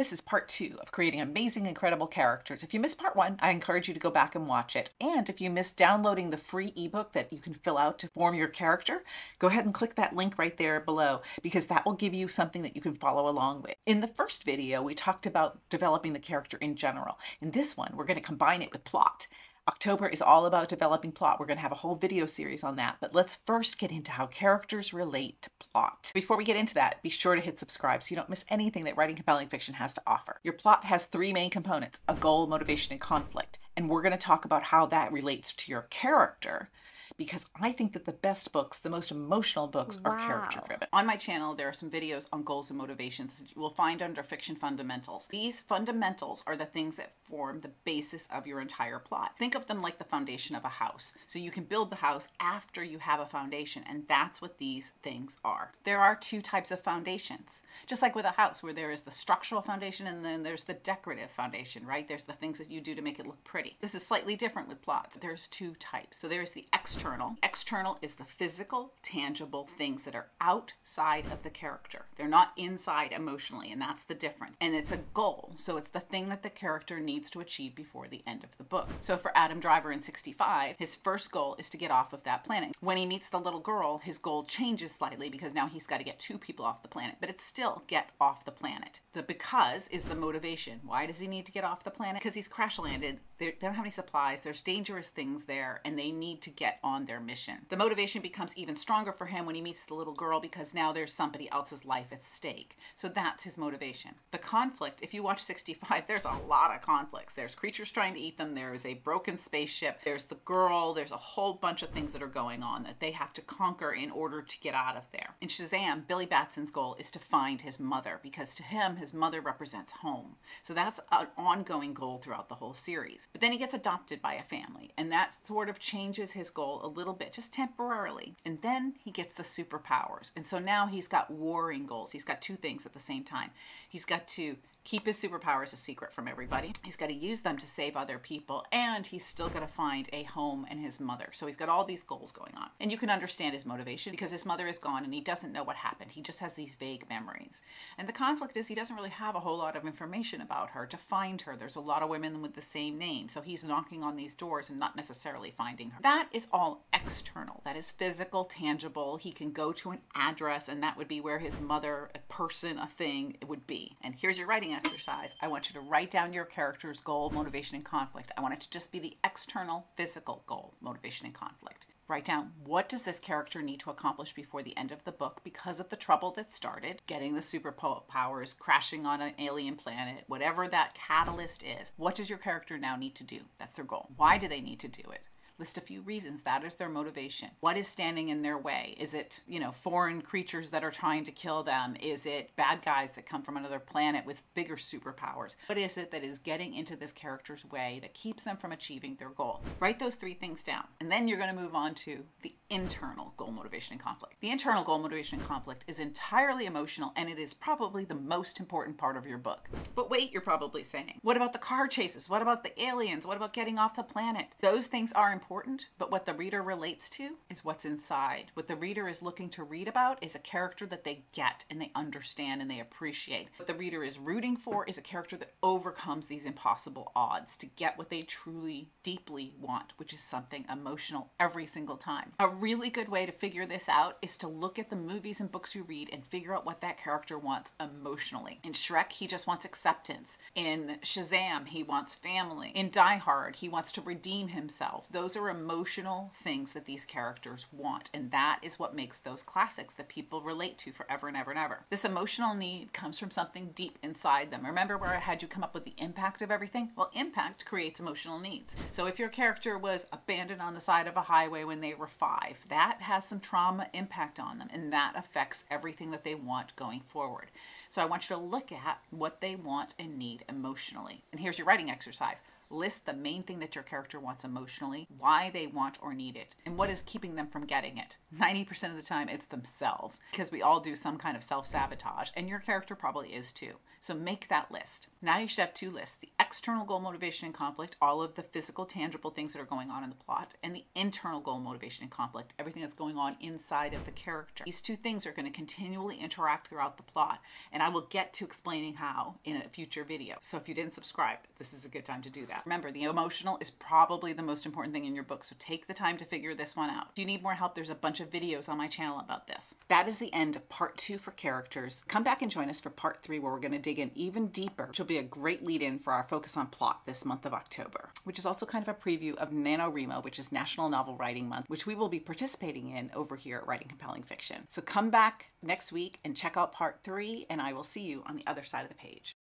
This is part 2 of creating amazing, incredible characters. If you missed part 1, I encourage you to go back and watch it. And if you missed downloading the free ebook that you can fill out to form your character, go ahead and click that link right there below, because that will give you something that you can follow along with. In the first video, we talked about developing the character in general. In this one, we're going to combine it with plot. October is all about developing plot. We're going to have a whole video series on that, but let's first get into how characters relate to plot. Before we get into that, be sure to hit subscribe so you don't miss anything that writing compelling fiction has to offer. Your plot has 3 main components: a goal, motivation, and conflict. And we're going to talk about how that relates to your character, because I think that the best books, the most emotional books, are character-driven. On my channel, there are some videos on goals and motivations that you will find under Fiction Fundamentals. These fundamentals are the things that form the basis of your entire plot. Think of them like the foundation of a house. So you can build the house after you have a foundation, and that's what these things are. There are 2 types of foundations, just like with a house, where there is the structural foundation and then there's the decorative foundation, right? There's the things that you do to make it look pretty. This is slightly different with plots. There's 2 types. So there's the external. External is the physical, tangible things that are outside of the character. They're not inside emotionally, and that's the difference. And it's a goal, so it's the thing that the character needs to achieve before the end of the book. So for Adam Driver in 65, his first goal is to get off of that planet. When he meets the little girl, his goal changes slightly, because now he's got to get 2 people off the planet, but it's still get off the planet. The because is the motivation. Why does he need to get off the planet? Because he's crash landed, they don't have any supplies, there's dangerous things there, and they need to get on their mission. The motivation becomes even stronger for him when he meets the little girl, because now there's somebody else's life at stake. So that's his motivation. The conflict, if you watch 65, there's a lot of conflicts. There's creatures trying to eat them, there's a broken spaceship, there's the girl, there's a whole bunch of things that are going on that they have to conquer in order to get out of there. In Shazam, Billy Batson's goal is to find his mother, because to him, his mother represents home. So that's an ongoing goal throughout the whole series. But then he gets adopted by a family, and that sort of changes his goal a little bit, just temporarily. And then he gets the superpowers. And so now he's got warring goals. He's got 2 things at the same time. He's got to keep his superpowers a secret from everybody. He's got to use them to save other people, and he's still got to find a home and his mother. So he's got all these goals going on. And you can understand his motivation, because his mother is gone and he doesn't know what happened. He just has these vague memories. And the conflict is he doesn't really have a whole lot of information about her to find her. There's a lot of women with the same name. So he's knocking on these doors and not necessarily finding her. That is all external. That is physical, tangible. He can go to an address, and that would be where his mother, a person, a thing, it would be. And here's your writing exercise. I want you to write down your character's goal, motivation, and conflict. I want it to just be the external, physical goal, motivation, and conflict. Write down, what does this character need to accomplish before the end of the book because of the trouble that started, getting the superpowers, crashing on an alien planet, whatever that catalyst is. What does your character now need to do? That's their goal. Why do they need to do it? List a few reasons. That is their motivation. What is standing in their way? Is it, you know, foreign creatures that are trying to kill them? Is it bad guys that come from another planet with bigger superpowers? What is it that is getting into this character's way that keeps them from achieving their goal? Write those 3 things down. And then you're going to move on to the internal goal, motivation, and conflict. The internal goal, motivation, and conflict is entirely emotional, and it is probably the most important part of your book. But wait, you're probably saying, what about the car chases? What about the aliens? What about getting off the planet? Those things are important. But what the reader relates to is what's inside. What the reader is looking to read about is a character that they get and they understand and they appreciate. What the reader is rooting for is a character that overcomes these impossible odds to get what they truly, deeply want, which is something emotional every single time. A really good way to figure this out is to look at the movies and books you read and figure out what that character wants emotionally. In Shrek, he just wants acceptance. In Shazam, he wants family. In Die Hard, he wants to redeem himself. Those are emotional things that these characters want, and that is what makes those classics that people relate to forever and ever and ever. This emotional need comes from something deep inside them. Remember where I had you come up with the impact of everything? Well, impact creates emotional needs. So if your character was abandoned on the side of a highway when they were 5, that has some trauma impact on them, and that affects everything that they want going forward. So I want you to look at what they want and need emotionally. And here's your writing exercise. List the main thing that your character wants emotionally, why they want or need it, and what is keeping them from getting it. 90% of the time, it's themselves, because we all do some kind of self-sabotage, and your character probably is too. So make that list. Now you should have two lists: the external goal, motivation, and conflict, all of the physical, tangible things that are going on in the plot, and the internal goal, motivation, and conflict, everything that's going on inside of the character. These two things are going to continually interact throughout the plot, and I will get to explaining how in a future video. So if you didn't subscribe, this is a good time to do that. Remember, the emotional is probably the most important thing in your book, so take the time to figure this one out. If you need more help, there's a bunch of videos on my channel about this. That is the end of part 2 for characters. Come back and join us for part 3, where we're going to dig in even deeper, which will be a great lead-in for our focus on plot this month of October, which is also kind of a preview of NaNoWriMo, which is National Novel Writing Month, which we will be participating in over here at Writing Compelling Fiction. So come back next week and check out part 3, and I will see you on the other side of the page.